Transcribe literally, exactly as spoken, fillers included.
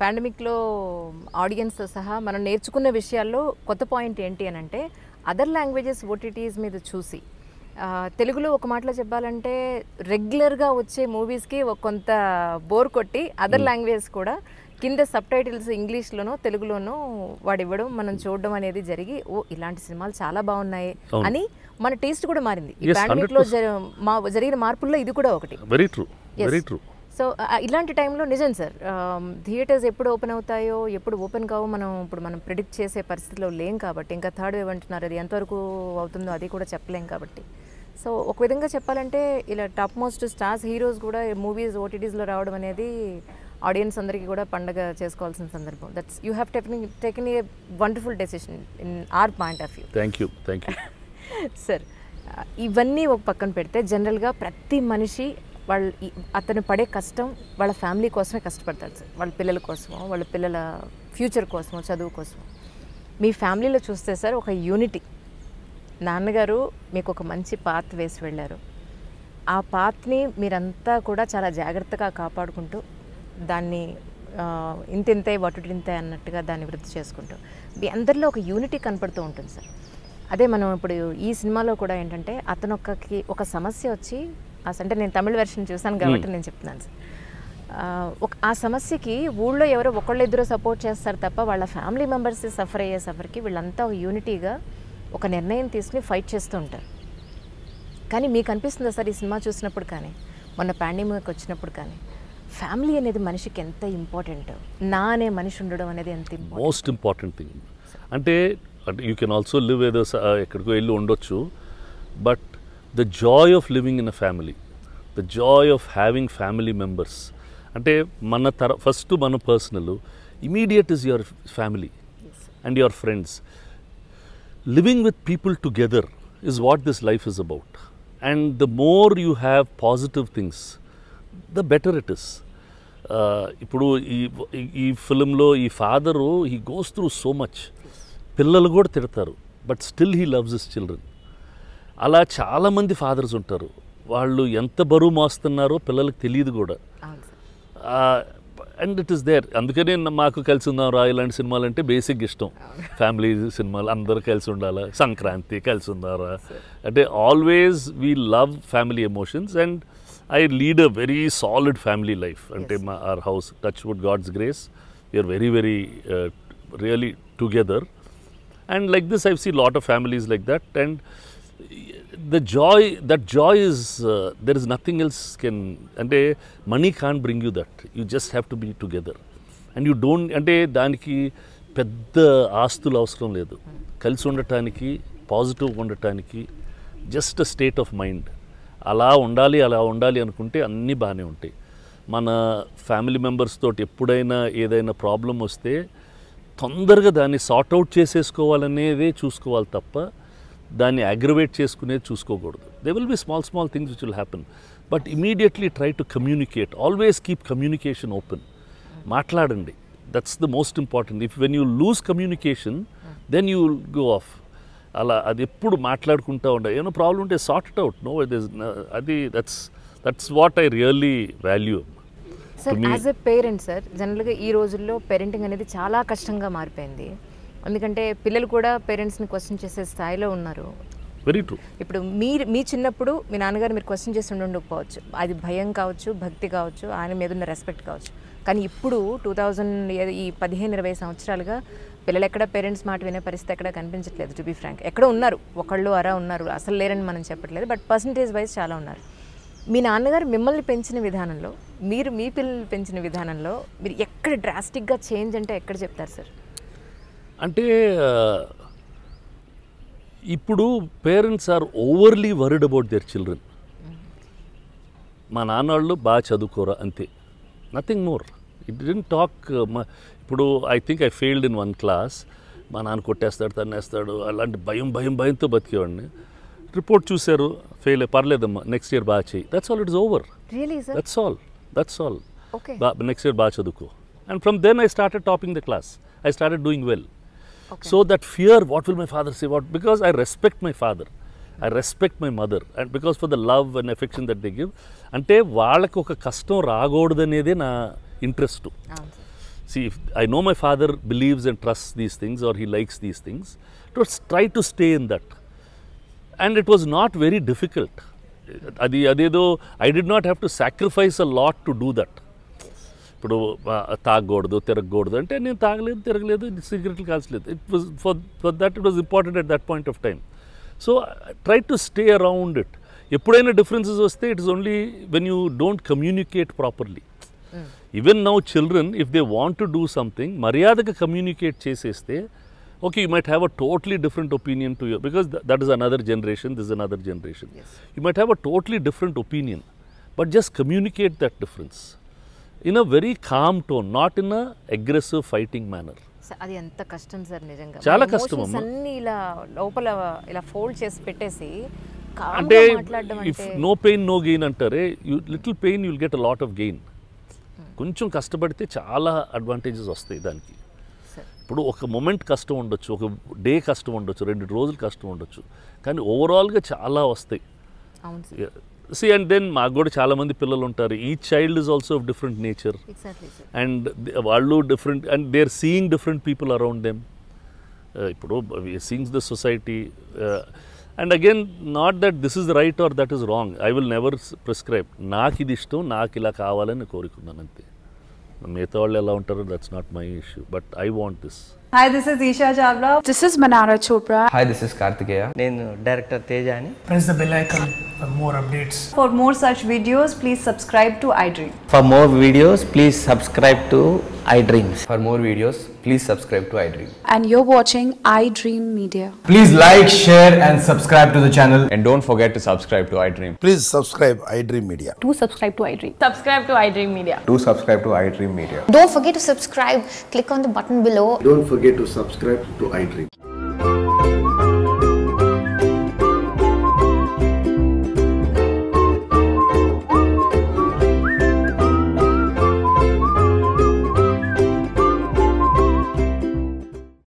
Pandemic audience सह मन नेर्चुकुने विषयालो कोत्त पाइंट एंटी अनंटे अदर लांग्वेजेस ओटीटीज़ मीद चूसी तेलुगुलो ओक माटलो चेप्पालंटे रेग्युलर गा वच्चे मूवीज़ की कोंत बोर कोट्टी अदर लांग्वेजेस कूडा కింద సబ్ టైటిల్స్ ఇంగ్లీష్ లోనో తెలుగులోనో వాడివ్వడం మనం చూడడం అనేది జరిగి ఓ ఇలాంటి సినిమాలు చాలా బాగున్నాయి అని మన టేస్ట్ కూడా మారింది ఈ పాండమిక్ లో జరిగిన మార్పుల్లో ఇది కూడా ఒకటి very true very true so ఇలాంటి టైం లో నిజం సార్ థియేటర్స్ ఎప్పుడు ఓపెన్ అవుతాయో ఎప్పుడు ఓపెన్ కావో మనం ఇప్పుడు మనం ప్రెడిక్ట్ చేసే పరిస్థితిలో లేం కాబట్టి ఇంకా థర్డ్ వేవ్ అంటున్నారు అది ఎంతవరకు అవుతుందో అది కూడా చెప్పలేం కాబట్టి సో ఒక విధంగా చెప్పాలంటే ఇలా టాప్ మోస్ట్ స్టార్స్ హీరోస్ కూడా మూవీస్ ఓటీటీస్ లో రావడం అనేది ఆడియన్స్ అందరికి కూడా పండుగ చేసుకోవాల్సిన సందర్భం that's you have taken a wonderful decision in our point of view thank you thank you sir ఇవన్నీ ఒక పక్కన పెడితే జనరల్ గా ప్రతి మనిషి వాళ్ళ అతను పడే కష్టం వాళ్ళ ఫ్యామిలీ కోసమే కష్టపడతారు సార్ వాళ్ళ పిల్లల కోసం వాళ్ళ పిల్లల ఫ్యూచర్ కోసం చదువు కోసం మీ ఫ్యామిలీలో చూస్తే సార్ ఒక యూనిటీ నాన్నగారు మీకు ఒక మంచి పాత్ వేసి వెళ్ళారు ఆ పాత్ని మీరంతా కూడా చాలా జాగృతగా కాపాడుకుంటూ దాన్ని ఇంతింతే వటుటింతే అన్నట్టుగా దాన్ని వృద్ధి చేసుకుంటూ మీ అందరిలో ఒక యూనిటీ కనపడుతూ ఉంటుంది సార్ అదే మనం ఇప్పుడు ఈ సినిమాలో కూడా ఏంటంటే అతను ఒకకి ఒక సమస్య వచ్చి అంటే నేను తమిళ వెర్షన్ చూసాను కాబట్టి నేను చెప్తున్నాను సార్ ఒక ఆ సమస్యకి ఊళ్ళో ఎవరో ఒకళ్ళిద్దరూ సపోర్ట్ చేస్తారు తప్ప వాళ్ళ ఫ్యామిలీ మెంబర్స్ సఫర్ అయ్యే సఫర్కి వీళ్ళంతా ఒక యూనిటీగా ఒక నిర్ణయం తీసుకుని ఫైట్ చేస్తూ ఉంటారు కానీ మీకు అనిపిస్తుందా సార్ ఈ సినిమా చూసినప్పుడు కానీ మొన్న పాండమిక్ వచ్చినప్పుడు కానీ ఫ్యామిలీ అనేది మనిషికి ఎంత ఇంపార్టెంట్ నా అనే మనిషి ఉండడం అనేది ఎంత ఇంపార్టెంట్ మోస్ట్ ఇంపార్టెంట్ థింగ్ అంటే యూ కెన్ ఆల్సో లివ్ ఏదో ఎక్కడికో వెళ్ళి ఉండొచ్చు but the joy of living in a family the joy of having family members అంటే మన తర ఫస్ట్ మన personal immediate is your family and your friends living with people together is what this life is about and the more you have positive things the better it is ఇప్పుడు ఈ ఈ ఫిల్మ్లో ఈ father he goes through so much పిల్లలు కూడా తిడతారు but still he loves his children అలా చాలామంది ఫాదర్స్ ఉంటారు వాళ్ళు ఎంత బరువు మోస్తున్నారో పిల్లలకు తెలియదు కూడా అండ్ ఇట్ ఈస్ దేర్ అందుకనే మాకు కలిసి ఉందాం రా ఇలాంటి సినిమాలు అంటే బేసిక్ ఇష్టం ఫ్యామిలీ సినిమాలు అందరూ కలిసి ఉండాలా సంక్రాంతి కలిసి ఉందారా అంటే always we love family emotions and I lead a very solid family life. Ante yes. our house, touch wood, God's grace, we are very, very, uh, really together. And like this, I've seen lot of families like that. And the joy, that joy is uh, there is nothing else can. Ante money can't bring you that. You just have to be together. And you don't. Ante daniki pedda aastulu avasaram ledu. Kalisi undataniki, positive undataniki, just a state of mind. అలా ఉండాలి అలా ఉండాలి అనుకుంటే అన్నీ బాగానే ఉంటాయి మన family members తోటి ఎప్పుడైనా ఏదైనా ప్రాబ్లం వస్తే తొందరగా దాన్ని సార్ట్అవుట్ చేసేసుకోవాలనేదే చూసుకోవాలి తప్ప దాన్ని అగ్రివేట్ చేసుకునేది చూసుకోకూడదు they will be small small things which will happen but immediately try to communicate always keep communication open మాట్లాడండి that's the most important if when you lose communication then you will go off అలా అది ఎప్పుడు మాట్లాడుకుంటూ ఉంటా ఏమైనా problem ఉంటే sort it out no అది that's that's what I really value sir as a parent sir జనరల్గా ఈ రోజుల్లో పేరెంటింగ్ అనేది చాలా కష్టంగా మారిపోయింది ఎందుకంటే పిల్లలు కూడా పేరెంట్స్ని క్వశ్చన్ చేసే స్థాయిలో ఉన్నారు వెరీ ట్రూ ఇప్పుడు మీరు మీ చిన్నప్పుడు మీ నాన్నగారు మీరు క్వశ్చన్ చేసి ఉండకపోవచ్చు అది భయం కావచ్చు భక్తి కావచ్చు ఆయన మీద ఉన్న రెస్పెక్ట్ కావచ్చు కానీ ఇప్పుడు టూ థౌజండ్ ఈ పదిహేను ఇరవై సంవత్సరాలుగా పిల్లలు ఎక్కడ పేరెంట్స్ మాట వినే పరిస్థితి ఎక్కడ కనిపించట్లేదు టు బి ఫ్రాంక్ ఎక్కడ ఉన్నారు ఒకళ్ళు అరా ఉన్నారు అసలు లేరని మనం చెప్పట్లేదు బట్ పర్సంటేజ్ వైజ్ చాలా ఉన్నారు మీ నాన్నగారు మిమ్మల్ని పెంచిన విధానంలో మీరు మీ పిల్లల్ని పెంచిన విధానంలో మీరు ఎక్కడ డ్రాస్టిక్గా చేంజ్ అంటే ఎక్కడ చెప్తారు సార్ అంటే ఇప్పుడు parents are overly worried about their children మా నాన్నవాళ్ళు బాగా చదువుకోరా అంతే nothing more it didn't talk ఇప్పుడు I think I failed in one class మా నాన్న కొట్టేస్తాడు తన్నేస్తాడు అలాంటి భయం భయం భయంతో బతికేవాడిని రిపోర్ట్ చూశారు ఫెయిల్ పర్లేదమ్మా నెక్స్ట్ ఇయర్ బాగా చేయి that's all it's over that's all that's all next year బాగా చదువుకో and from then I started topping the class I started doing well so that fear what will my father say what because I respect my father I respect my mother and because for the love and affection that they give అంటే వాళ్ళకి ఒక కష్టం రాకూడదనేదే నా interest See, if I know my father believes and trusts these things, or he likes these things, just try to stay in that. And it was not very difficult. Adi adedo I did not have to sacrifice a lot to do that. But taaggoddu tiraggoddu ante nen taagaledu tiragaledu secretly kalsaledu. It was for for that it was important at that point of time. So I tried to stay around it. Eppudaina differences vaste, it is only when you don't communicate properly. Mm. Even now children, if they want to do something, maryadaga communicate cheseste, okay, you might have a totally different opinion to you, because th that is another generation, this is another generation. Yes. You might have a totally different opinion, but just communicate that difference in a very calm tone, not in a aggressive fighting manner. అది ఎంత కష్టం sir నిజంగా, చాలా కష్టం అమ్మ. అన్ని ఇలా లోపల ఇలా ఫోల్డ్ చేసి పెట్టేసి అంటే if no pain no gain అంటారే, you little pain you will get a lot of gain. కొంచెం కష్టపడితే చాలా అడ్వాంటేజెస్ వస్తాయి దానికి. ఇప్పుడు ఒక మూమెంట్ కష్టం ఉండొచ్చు, ఒక డే కష్టం ఉండొచ్చు, రెండు రోజులు కష్టం ఉండొచ్చు, కానీ ఓవరాల్గా చాలా వస్తాయి. సి అండ్ దెన్ మాకు కూడా చాలామంది పిల్లలు ఉంటారు. ఈ child is also of different nature, and వాళ్ళు different, and they are seeing different people around them. ఇప్పుడు seeing the society, and again not that this is right or that is wrong. I will never prescribe. నాకు ఇది ఇష్టం, నాకు ఇలా కావాలని కోరుకున్నాను అంతే. మిగతా వాళ్ళు ఎలా ఉంటారో that's not my issue, but I want this. Hi, this is Isha Jadhav. This is Manara Chopra. Hi, this is Karthikeya. Nenu director Tejani. Press the bell icon for more updates. For more such videos, please subscribe to iDream. For more videos, please subscribe to iDreams. For more videos, please subscribe to iDream. And you're watching iDream Media. Please like, share and subscribe to the channel. And don't forget to subscribe to iDream. Please subscribe iDream Media. To subscribe to iDream. Subscribe to iDream Media. To subscribe to iDream Media. Don't forget to subscribe. Click on the button below. Don't forget to subscribe to iDream.